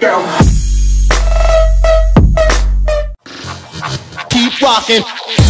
down. Keep rocking.